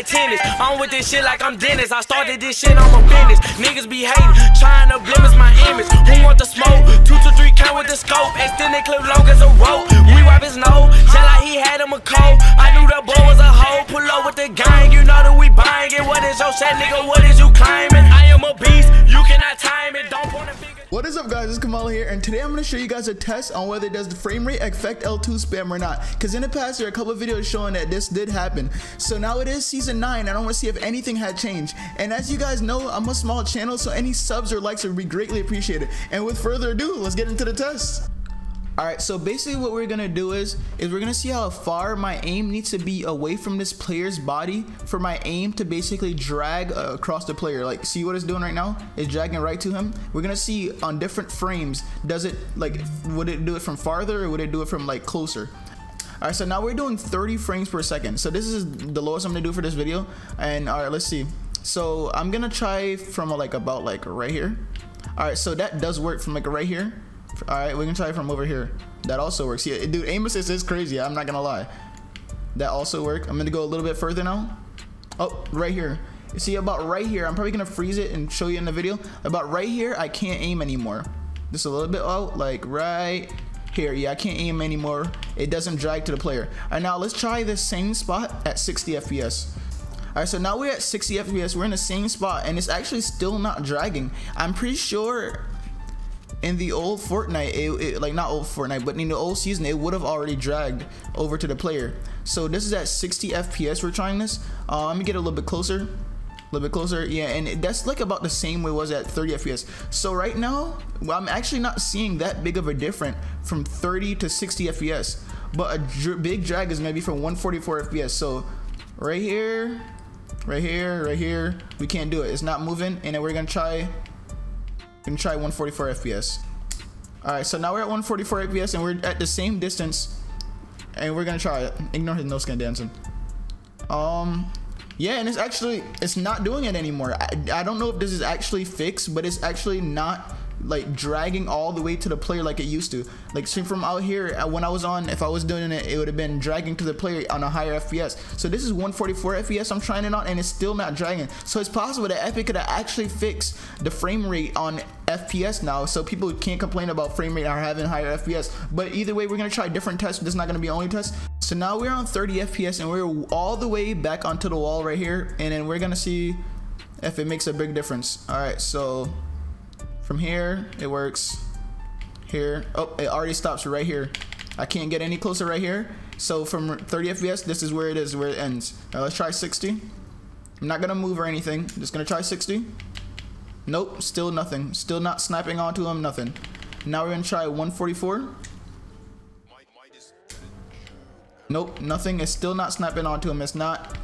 like tennis. I'm with this shit like I'm Dennis. I started this shit, I'm a business. Niggas be hating, trying to blemish my image. Who want the smoke? 223 count with the scope. Extended clip long as a rope. We wipe his nose, tell like he had him a cold. I knew that boy was a hoe. Pull up with the gang, you know that we buying it. What is your shit, nigga? What is you claiming? I am a beast, you cannot time it. Don't point a finger. What is up guys, it's Kamahley here, and today I'm going to show you guys a test on whether does the frame rate affect L2 spam or not. Because in the past there are a couple of videos showing that this did happen. So now it is season 9 and I want to see if anything had changed. And as you guys know, I'm a small channel, so any subs or likes would be greatly appreciated. And with further ado, let's get into the test. Alright, so basically what we're going to do is we're going to see how far my aim needs to be away from this player's body for my aim to basically drag across the player. Like, see what it's doing right now? It's dragging right to him. We're going to see on different frames, does it, like, would it do it from farther or would it do it from, like, closer? Alright, so now we're doing 30 frames per second. So this is the lowest I'm going to do for this video. And, alright, let's see. So I'm going to try from, like, about, like, right here. Alright, so that does work from, like, right here. Alright, we can try from over here. That also works. Yeah, dude, aim assist is crazy. I'm not gonna lie. That also worked. I'm gonna go a little bit further now. Oh, right here. You see, about right here, I'm probably gonna freeze it and show you in the video. About right here, I can't aim anymore. Just a little bit out, like right here. Yeah, I can't aim anymore. It doesn't drag to the player. Alright, now let's try this same spot at 60 FPS. Alright, so now we're at 60 FPS. We're in the same spot, and it's actually still not dragging. I'm pretty sure. In the old Fortnite, like not old Fortnite, but in the old season, it would have already dragged over to the player. So this is at 60 FPS. We're trying this. Let me get a little bit closer, Yeah, and that's like about the same way it was at 30 FPS. So right now, well, I'm actually not seeing that big of a difference from 30 to 60 FPS, but a big drag is gonna be from 144 FPS. So right here, we can't do it. It's not moving, and then we're gonna try. We can try 144 FPS. Alright, so now we're at 144 FPS and we're at the same distance. And we're gonna try it. Ignore his no skin dancing. Yeah, and it's actually, it's not doing it anymore. I don't know if this is actually fixed, but it's actually not like dragging all the way to the player like it used to. Like from out here, when I was on, if I was doing it, it would have been dragging to the player on a higher FPS. So this is 144 FPS I'm trying it on, and it's still not dragging. So it's possible that Epic could have actually fixed the frame rate on FPS now, so people can't complain about frame rate or having higher FPS. But either way, we're gonna try different tests. This is not gonna be only test. So now we're on 30 FPS, and we're all the way back onto the wall right here, and then we're gonna see if it makes a big difference. All right, so. From here, it works. Here, oh, it already stops right here. I can't get any closer right here. So from 30 FPS, this is where it is, where it ends. Now let's try 60. I'm not gonna move or anything. I'm just gonna try 60. Nope, still nothing. Still not snapping onto him, nothing. Now we're gonna try 144. Nope, nothing. It's still not snapping onto him. It's not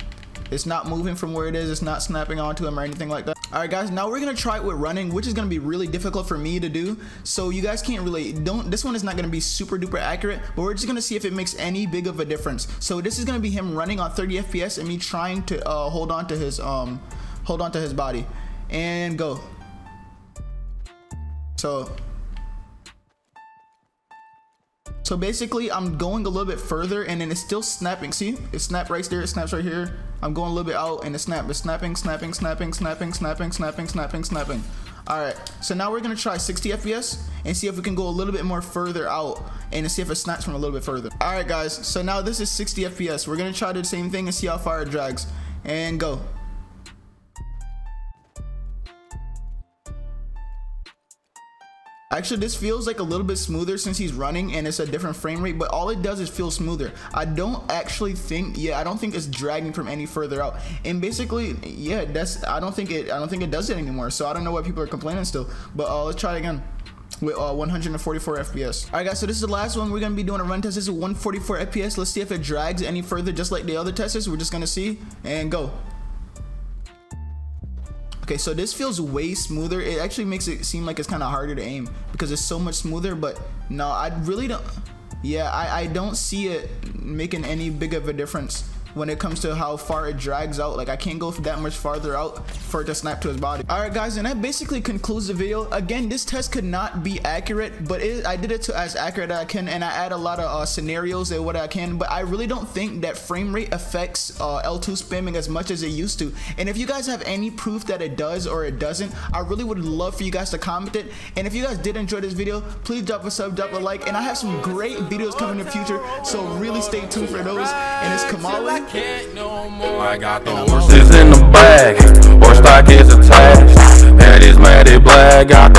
moving from where it is. It's not snapping onto him or anything like that. Alright guys, now we're gonna try it with running, which is gonna be really difficult for me to do. So you guys can't really, this one is not gonna be super duper accurate, but we're just gonna see if it makes any big of a difference. So this is gonna be him running on 30 FPS and me trying to hold on to his body. And go. So basically I'm going a little bit further and then it's still snapping. See, it snapped right there, it snaps right here. I'm going a little bit out and it's snapping. All right, so now we're gonna try 60 FPS and see if we can go a little bit more further out and see if it snaps from a little bit further. All right guys, so now this is 60 FPS. We're gonna try the same thing and see how far it drags and go. Actually, this feels like a little bit smoother since he's running and it's a different frame rate, but all it does is feel smoother. I don't think it's dragging from any further out. And basically, yeah, that's, I don't think it does it anymore. So I don't know why people are complaining still, but let's try it again. With 144 FPS. Alright guys, so this is the last one. We're gonna be doing a run test. This is 144 FPS. Let's see if it drags any further, just like the other testers. We're just gonna see and go. Okay, so this feels way smoother. It actually makes it seem like it's kind of harder to aim because it's so much smoother, but no, I really don't. Yeah, I don't see it making any big of a difference when it comes to how far it drags out. Like, I can't go that much farther out for it to snap to his body. Alright guys, and that basically concludes the video. Again, this test could not be accurate, but I did it to as accurate as I can, and I add a lot of scenarios and what I can, but I really don't think that frame rate affects L2 spamming as much as it used to. And if you guys have any proof that it does or it doesn't, I really would love for you guys to comment it. And if you guys did enjoy this video, please drop a sub, drop a like, and I have some great videos coming in the future, so really stay tuned for those. And it's Kamahley. I got the horses in the bag, horse stock is attached, head is matted black.